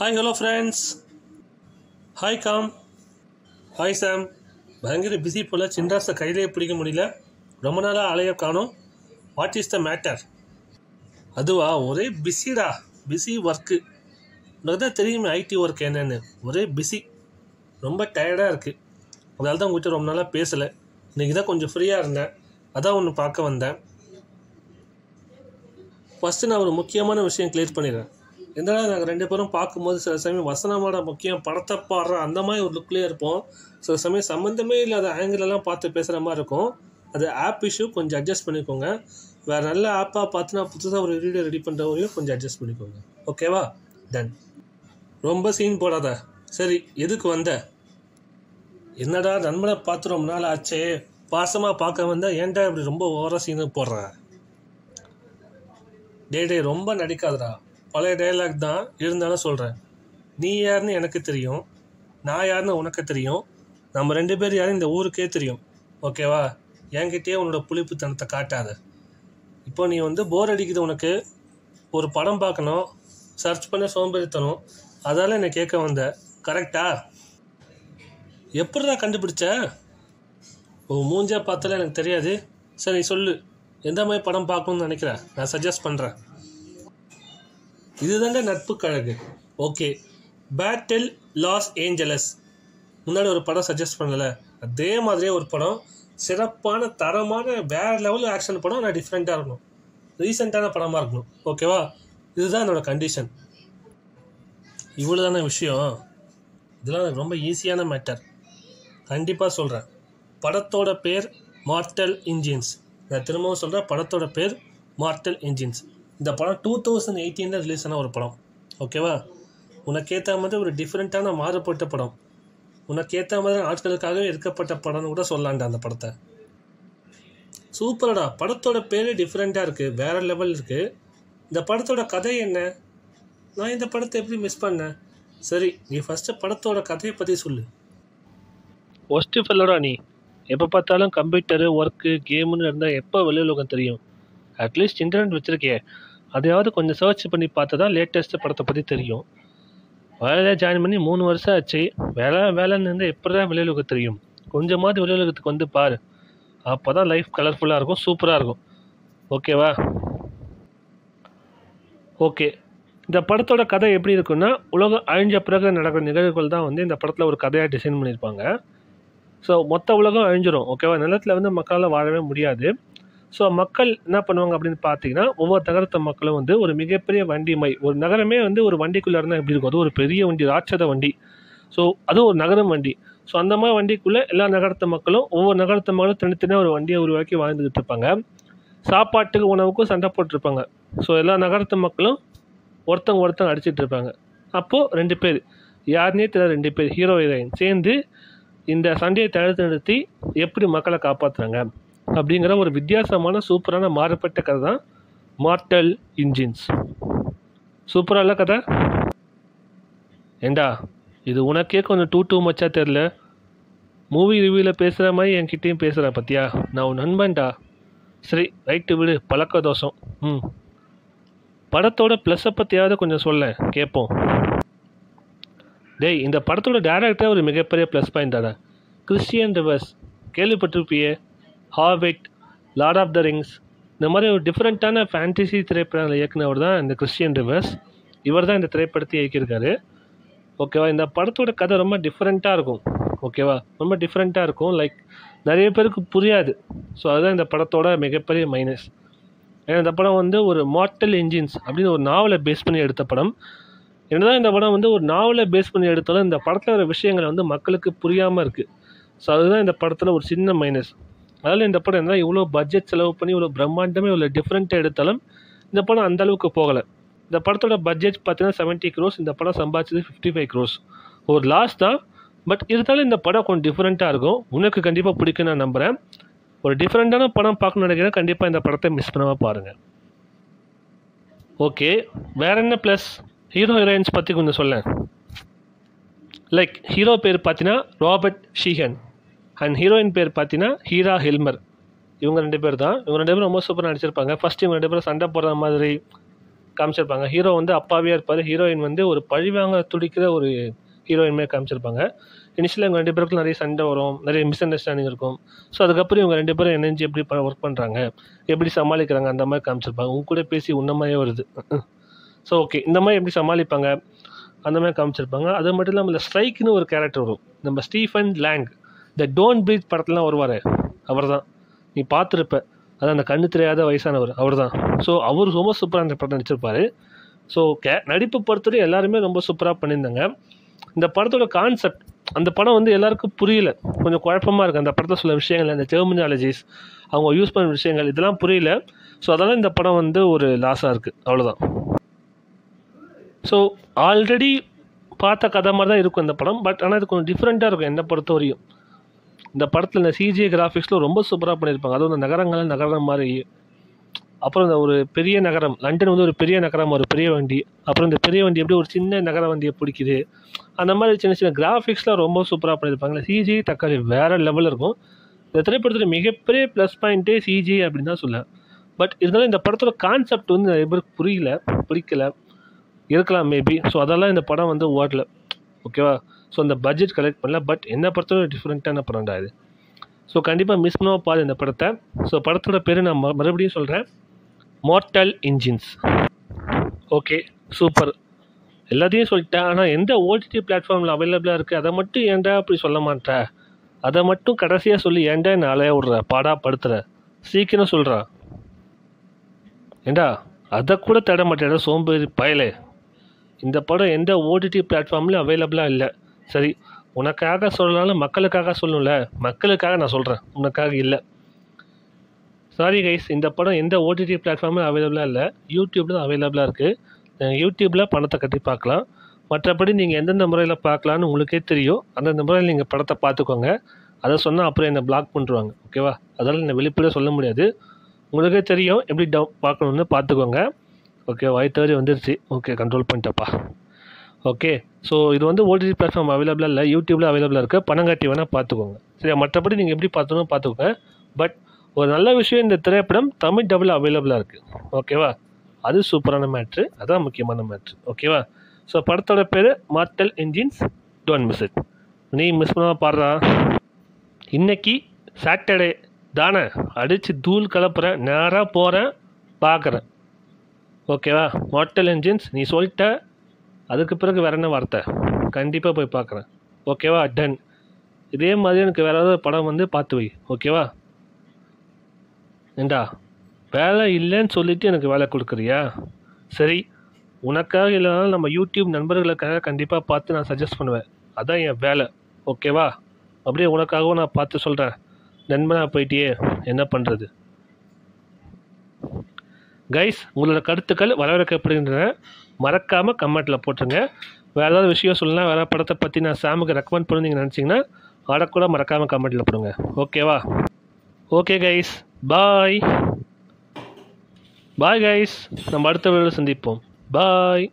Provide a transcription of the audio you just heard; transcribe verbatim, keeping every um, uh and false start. Hi, hello friends. Hi, Kam. Hi, Sam. Bangiri busy pola chindrasa kaile pudika mudiyala. Ramanala alaya kaano. What is the matter? Aduva ore busy da. Busy work. Nagda theriyum I T work enna ore busy. Romba tired ah irukku. Adala dhaan ungitta romba naala pesala. Innikku da konjam free ah irundha. Adha onnu paaka vandha. First, I will clear the clear the clear the clear the clear the clear the the app issue. Okay, done. Romba scene podada. Seri, edhukku vandha? Ennada nanmala paathu romba naal aache, paasama paaka vandha, enda ipdi romba overa scene podra. Day day romba nadikadra. Pala dialogue da, irundala solra. Ni yarn எனக்கு தெரியும் Na yarn உனக்கு தெரியும் நம்ம ரெண்டு பேர் யாரும் இந்த ஊருக்கே தெரியும் ஓகேவா என்கிட்டயே உனோட புளிப்பு தனத்தை காட்டாத இப்போ நீ வந்து போர் அடிக்குது உனக்கு ஒரு படம் பார்க்கணும் சர்ச் பண்ண சோம்பேறித்தனம் அதால என்ன கேக்க வந்த கரெக்ட்டா எப்பறடா கண்டுபிடிச்ச ஓ மூஞ்சே பார்த்தல எனக்கு தெரியாது சரி சொல்லு எந்த மாதிரி படம் பார்க்கணும்னு நினைக்கிற நான் சஜஸ்ட் பண்றேன் இதுதான்டா நட்பு கழகு ஓகே Battle Los Angeles முன்னாடி ஒரு படம் சஜஸ்ட் பண்ணல அதே மாதிரியே ஒரு படம் சிறப்பான தரமான வேற லெவல் ஆக்சன் படம் நான் டிஃபரண்டா இருக்கும் ரீசன்ட்டான படமா இருக்கும் ஓகேவா இதுதான் என்னோட கண்டிஷன் இவ்வளவுதான விஷயம் இதெல்லாம் ரொம்ப ஈஸியான மேட்டர் கண்டிப்பா சொல்றேன் படத்தோட பேர் Mortal Engines நான் திரும்பவும் சொல்ற படத்தோட பேர் Mortal Engines இந்த படம் two thousand eighteen ல ரிலீஸ் ஆன ஒரு படம் ஓகேவா உனக்கு ஏத்த மாதிரி ஒரு டிஃபரண்டான மாறுபட்ட படம் உனக்கு ஏத்த மாதிரி ஆட்களுக்காக எடுக்கப்பட்ட படம்னு கூட சொல்லலாம்டா அந்த படத்தை சூப்பர்டா படத்தோட பேரே டிஃபரண்டா இருக்கு வேற லெவல் இருக்கு இந்த படத்தோட கதை என்ன நான் இந்த படத்தை எப்படி மிஸ் பண்ணேன் சரி நீ ஃபர்ஸ்ட் படத்தோட கதையை பத்தி சொல்லு ஒஸ்ட் ஃபெல்லோடா நீ எப்ப பார்த்தாலும் கம்ப்யூட்டர் வர்க் கேம்னு இருந்தா எப்ப வெளிய லோகம் தெரியும் அட்லீஸ்ட் இன்டர்நெட் வச்சிருக்கே அதையாவது கொஞ்சம் சர்ச் பண்ணி பார்த்தா தான் லேட்டஸ்ட் படத்தை பத்தி தெரியும் வேலையில ஜாயின் பண்ணி மூணு வருஷம் ஆச்சு வேலை வேலைன்னு இருந்தா எப்பதான் வெளிய லோகம் தெரியும் கொஞ்சமாவது வெளிய லோகத்துக்கு வந்து பாரு அப்பதான் லைஃப் கலர்ஃபுல்லா இருக்கும் சூப்பரா இருக்கும் ஓகேவா ஓகே இந்த படத்தோட கதை எப்படி இருக்குன்னா உலகம் அழிஞ்ச பிறகு நடக்கிற நிகழ்வுகள் தான் வந்து இந்த படத்துல ஒரு கதையா டிசைன் பண்ணிருப்பாங்க ஸோ மொத்த உலகம் அழிஞ்சிரும் ஓகேவா நிலத்தில் வந்து மக்களால் வாழவே முடியாது ஸோ மக்கள் என்ன பண்ணுவாங்க அப்படின்னு பார்த்தீங்கன்னா ஒவ்வொரு நகரத்த மக்களும் வந்து ஒரு மிகப்பெரிய வண்டி மை ஒரு நகரமே வந்து ஒரு வண்டிக்குள்ளே இருந்தால் எப்படி இருக்கும் அது ஒரு பெரிய வண்டி ராட்சத வண்டி ஸோ அது ஒரு நகரம் வண்டி ஸோ அந்த மாதிரி வண்டிக்குள்ளே எல்லா நகரத்த மக்களும் ஒவ்வொரு நகரத்த மக்களும் தனித்தனியாக ஒரு வண்டியை உருவாக்கி வாழ்ந்துக்கிட்டு இருப்பாங்க சாப்பாட்டுக்கு உணவுக்கும் சண்டை போட்டுருப்பாங்க ஸோ எல்லா நகரத்த மக்களும் ஒருத்தங்க ஒருத்தங்க அடிச்சிட்டு இருப்பாங்க அப்போது ரெண்டு பேர் யாருனே தெரியாது ரெண்டு பேர் ஹீரோ ஹீரோயின் சேர்ந்து இந்த சண்டையை தடுத்து நிறுத்தி எப்படி மக்களை காப்பாற்றுறாங்க அப்படிங்கிற ஒரு வித்தியாசமான சூப்பரான மாறுபட்ட கதை தான் Mortal Engines சூப்பராக இல்லை கதை ஏண்டா இது உனக்கே கொஞ்சம் டூ டூ மச்சா தெரில மூவி ரிவ்யூவில் பேசுகிற மாதிரி என்கிட்டையும் பேசுகிறேன் பற்றியா நான் உன் நண்பன்டா சரி ரைட்டு விடு பழக்க தோஷம் ம் படத்தோட ப்ளஸ்ஸை பற்றியாவது கொஞ்சம் சொல்லேன் கேட்போம் டேய் இந்த படத்தோட டேரக்டர் ஒரு மிகப்பெரிய ப்ளஸ் பாயிண்ட் தானே கிறிஸ்டியன் ரிவர்ஸ் கேள்விப்பட்டிருப்பியே ஹார்விட் லார்ட் ஆஃப் த ரிங்ஸ் இந்த மாதிரி ஒரு டிஃப்ரெண்ட்டான ஃபேண்டசி திரைப்படங்களை இயக்குனவர் தான் இந்த கிறிஸ்டியன் ரிவர்ஸ் இவர் தான் இந்த திரைப்படத்தை இயக்கியிருக்காரு ஓகேவா இந்த படத்தோட கதை ரொம்ப டிஃப்ரெண்ட்டாக இருக்கும் ஓகேவா ரொம்ப டிஃப்ரெண்ட்டாக இருக்கும் லைக் நிறைய பேருக்கு புரியாது ஸோ அதுதான் இந்த படத்தோட மிகப்பெரிய மைனஸ் ஏன்னா இந்த படம் வந்து ஒரு Mortal Engines அப்படின்னு ஒரு நாவலை பேஸ் பண்ணி எடுத்த படம் என்னதான் இந்த படம் வந்து ஒரு நாவலை பேஸ் பண்ணி எடுத்தாலும் இந்த படத்தில் வர விஷயங்களை வந்து மக்களுக்கு புரியாமல் இருக்குது ஸோ அதுதான் இந்த படத்தில் ஒரு சின்ன மைனஸ் அதனால் இந்த படம் என்ன இவ்வளோ பட்ஜெட் செலவு பண்ணி இவ்வளோ பிரம்மாண்டமே இவ்வளோ டிஃப்ரெண்ட்டாக எடுத்தாலும் இந்த படம் அந்தளவுக்கு போகலை இந்த படத்தோட பட்ஜெட் பார்த்தீங்கன்னா செவன்ட்டி க்ரோஸ் இந்த படம் சம்பாதிச்சது ஃபிஃப்டி ஃபைவ் க்ரோஸ் ஒரு லாஸ் தான் பட் இருந்தாலும் இந்த படம் கொஞ்சம் டிஃப்ரெண்ட்டாக இருக்கும் உனக்கு கண்டிப்பாக பிடிக்கும் நான் நம்புகிறேன் ஒரு டிஃப்ரெண்ட்டான படம் பார்க்கணும்னு நினைக்கிறேன் கண்டிப்பாக இந்த படத்தை மிஸ் பண்ணாமல் பாருங்கள் ஓகே வேறு என்ன ப்ளஸ் ஹீரோ ஹீரோயின்ஸ் பற்றி கொஞ்சம் சொல்லேன் லைக் ஹீரோ பேர் பார்த்தீங்கன்னா ராபர்ட் ஷீஹன் அண்ட் ஹீரோயின் பேர் பார்த்தீங்கன்னா ஹீரா ஹில்மர் இவங்க ரெண்டு பேர் தான் இவங்க ரெண்டு பேரும் ரொம்ப சூப்பராக நடிச்சிருப்பாங்க ஃபஸ்ட் இவங்க ரெண்டு பேரும் சண்டை போடுற மாதிரி காமிச்சிருப்பாங்க. ஹீரோ வந்து அப்பாவியாக இருப்பார், ஹீரோயின் வந்து ஒரு பழிவாங்க துடிக்கிற ஒரு ஹீரோயின் மாதிரி காமிச்சிருப்பாங்க. இனிஷியலாக இவங்க ரெண்டு பேருக்கும் நிறைய சண்டை வரும், நிறைய மிஸ் அண்டர்ஸ்டாண்டிங் இருக்கும். ஸோ அதுக்கப்புறம் இவங்க ரெண்டு பேரும் இணைஞ்சு எப்படி ஒர்க் பண்ணுறாங்க, எப்படி சமாளிக்கிறாங்க, அந்த மாதிரி காமிச்சிருப்பாங்க. உங்க கூட பேசி உன்ன மாதிரியே வருது. ஸோ ஓகே, இந்த மாதிரி எப்படி சமாளிப்பாங்க அந்த மாதிரி காமிச்சிருப்பாங்க. அது மட்டும் இல்லாமல் இந்த ஸ்ட்ரைக்குன்னு ஒரு கேரக்டர் வரும். நம்ம ஸ்டீஃபன் லேங் இந்த டோன்ட் ப்ரீத் படத்துலாம் வருவார், அவர் தான் நீ பார்த்துருப்ப, அதான் அந்த கண்ணு தெரியாத வயசானவர் அவர் தான். ஸோ அவர் ரொம்ப சூப்பராக அந்த படம் நடிச்சிருப்பார். ஸோ கே நடிப்பு படத்துலேயும் எல்லாருமே ரொம்ப சூப்பராக பண்ணியிருந்தாங்க. இந்த படத்தோட கான்செப்ட் அந்த படம் வந்து எல்லாருக்கும் புரியல, கொஞ்சம் குழப்பமாக இருக்குது. அந்த படத்தில் சில விஷயங்கள், அந்த டெர்மினாலஜிஸ், அவங்க யூஸ் பண்ணுற விஷயங்கள், இதெல்லாம் புரியல. ஸோ அதெல்லாம் இந்த படம் வந்து ஒரு லாஸாக இருக்குது, அவ்வளோதான். ஸோ ஆல்ரெடி பார்த்த கதை மாதிரி தான் இருக்கும் இந்த படம், பட் ஆனால் இது கொஞ்சம் டிஃப்ரெண்ட்டாக இருக்கும் என்னை பொறுத்த வரையும். இந்த படத்தில் இந்த சிஜிஐ கிராஃபிக்ஸில் ரொம்ப சூப்பராக பண்ணியிருப்பாங்க. அதுவும் இந்த நகரங்கள் நகரம் மாதிரி, அப்புறம் இந்த ஒரு பெரிய நகரம் லண்டன் வந்து ஒரு பெரிய நகரம், ஒரு பெரிய வண்டி, அப்புறம் இந்த பெரிய வண்டி எப்படி ஒரு சின்ன நகர வண்டியை பிடிக்குது, அந்த மாதிரி சின்ன சின்ன கிராஃபிக்ஸ்லாம் ரொம்ப சூப்பராக பண்ணியிருப்பாங்க. சிஜிஐ தக்காளி வேறு லெவலில் இருக்கும். இந்த திரைப்படத்தில் மிகப்பெரிய ப்ளஸ் பாயிண்ட்டே சிஜிஐ அப்படின்னு தான் சொல்லுவேன். பட் இருந்தாலும் இந்த படத்தோட கான்செப்ட் வந்து நிறைய பேருக்கு புரியல, பிடிக்கலை இருக்கலாம் மேபி. ஸோ அதெல்லாம் இந்த படம் வந்து ஓடல, ஓகேவா. ஸோ அந்த பட்ஜெட் கலெக்ட் பண்ணல, பட் என்னை பொறுத்தவரை டிஃப்ரெண்ட்டான படம்டா இது. ஸோ கண்டிப்பாக மிஸ் பண்ணாமல் பாரு இந்த படத்தை. ஸோ படத்தோட பேர் நான் மறுபடியும் சொல்கிறேன், மோர்டல் இன்ஜின்ஸ். ஓகே சூப்பர், எல்லாத்தையும் சொல்லிட்டேன். ஆனால் எந்த ஓடிடி பிளாட்ஃபார்மில் அவைலபிளாக இருக்குது அதை மட்டும் ஏன்டா அப்படி சொல்ல மாட்டேன், அதை மட்டும் கடைசியாக சொல்லி ஏன்டா என்னை அலைய விடுற, பாடா படுத்துற, சீக்கிரம் சொல்கிறா ஏண்டா, அதை கூட தேட மாட்டேடா சோம்பேறி பயலே. இந்த படம் எந்த ஓடிடி பிளாட்ஃபார்ம்லையும் அவைலபிளாக இல்லை. சரி, உனக்காக சொல்லலாம்னு மக்களுக்காக சொல்லணும்ல, மக்களுக்காக நான் சொல்கிறேன், உனக்காக இல்லை. சாரி கைஸ், இந்த படம் எந்த ஓடிடி பிளாட்ஃபார்ம்லையும் அவைலபிளாக இல்லை, யூடியூப்பில் தான் அவைலபிளாக இருக்குது. யூடியூப்பில் பணத்தை கட்டி பார்க்கலாம். மற்றபடி நீங்கள் எந்தெந்த முறையில் பார்க்கலான்னு உங்களுக்கே தெரியும், அந்தந்த முறையில் நீங்கள் படத்தை பார்த்துக்கோங்க. அதை சொன்னால் அப்புறம் என்னை பிளாக் பண்ணிடுவாங்க, ஓகேவா. அதனால் என்னை வெளிப்படையாக சொல்ல முடியாது, உங்களுக்கே தெரியும் எப்படி டவு பார்க்கணுன்னு, பார்த்துக்கோங்க ஓகே. வாய் தவறி வந்துருச்சு, ஓகே கண்ட்ரோல் பண்ணிட்டப்பா. ஓகே, ஸோ இது வந்து ஓடிடி பிளாட்ஃபார்ம் அவைலபிளாக இல்லை, யூடியூப்பில் அவைலபிளாக இருக்குது, பணம் கட்டி வேணால் பார்த்துக்கோங்க சரியா. மற்றபடி நீங்கள் எப்படி பார்த்தோன்னு பார்த்துக்கோங்க. பட் ஒரு நல்ல விஷயம், இந்த திரைப்படம் தமிழ் டபுள் அவைலபிளாக இருக்குது, ஓகேவா. அது சூப்பரான மேட்ரு, அதுதான் முக்கியமான மேட்ரு, ஓகேவா. ஸோ படத்தோட பேர் Mortal Engines, don't miss it. நீ மிஸ் பண்ணாமல் பாடுறா. இன்றைக்கி சாட்டர்டே தானே, அடித்து தூள் கலப்புறேன், நேராக போகிறேன் பார்க்குறேன், ஓகேவா. மோர்டல் என்ஜின்ஸ் நீ சொல்லிட்ட, அதுக்கு பிறகு வேறு என்ன வார்த்தை, கண்டிப்பாக போய் பார்க்குறேன், ஓகேவா. டன். இதே மாதிரி எனக்கு வேறு ஏதாவது படம் வந்து பார்த்து வை, ஓகேவா. ஏண்டா வேலை இல்லைன்னு சொல்லிவிட்டு எனக்கு வேலை கொடுக்குறியா? சரி, உனக்காக இல்லைனாலும் நம்ம யூடியூப் நண்பர்களுக்காக கண்டிப்பாக பார்த்து நான் சஜஸ்ட் பண்ணுவேன், அதான் என் வேலை, ஓகேவா. அப்படியே உனக்காகவும் நான் பார்த்து சொல்கிறேன், நண்பனாக போயிட்டியே என்ன பண்ணுறது. கைஸ், உங்களோட கருத்துக்கள் வரவேற்கப்படுகின்றன, மறக்காமல் கமெண்ட்டில் போட்டுருங்க. வேறு ஏதாவது விஷயம் சொல்லலாம், வேறு படத்தை பற்றி நான் சாமுக்கு ரெக்கமெண்ட் பண்ணி நீங்கள் நினச்சிங்கன்னா ஆடக்கூட மறக்காமல் கமெண்ட்டில் போடுங்க, ஓகேவா. Okay guys, bye bye guys, நம்ம அடுத்த வீடியோவில் சந்திப்போம், பாய்.